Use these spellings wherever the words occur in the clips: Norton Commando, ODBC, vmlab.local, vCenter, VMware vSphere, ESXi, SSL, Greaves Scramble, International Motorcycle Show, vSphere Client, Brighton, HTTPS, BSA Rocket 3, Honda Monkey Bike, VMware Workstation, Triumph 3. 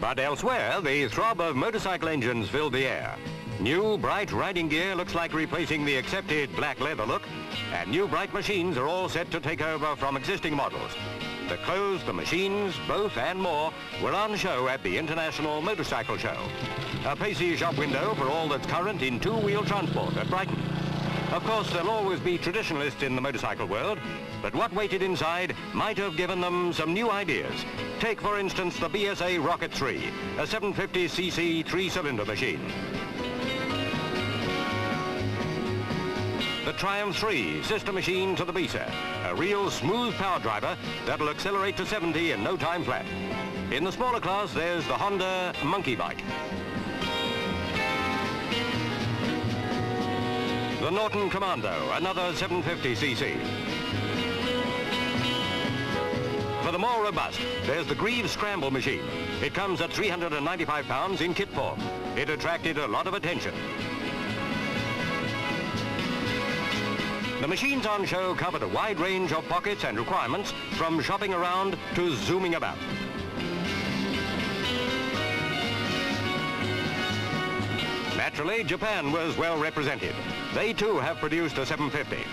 But elsewhere, the throb of motorcycle engines filled the air. New bright riding gear looks like replacing the accepted black leather look, and new bright machines are all set to take over from existing models. The clothes, the machines, both and more were on show at the International Motorcycle Show. A pacey shop window for all that's current in two-wheel transport at Brighton. Of course, there'll always be traditionalists in the motorcycle world, but what waited inside might have given them some new ideas. Take, for instance, the BSA Rocket 3, a 750cc three-cylinder machine. The Triumph 3, sister machine to the BSA, a real smooth power driver that'll accelerate to 70 in no time flat. In the smaller class, there's the Honda Monkey Bike. The Norton Commando, another 750cc. For the more robust, there's the Greaves Scramble machine. It comes at 395 pounds in kit form. It attracted a lot of attention. The machines on show covered a wide range of pockets and requirements, from shopping around to zooming about. Naturally, Japan was well represented. They too have produced a 750.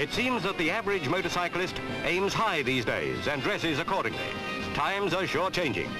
It seems that the average motorcyclist aims high these days and dresses accordingly. Times are sure changing.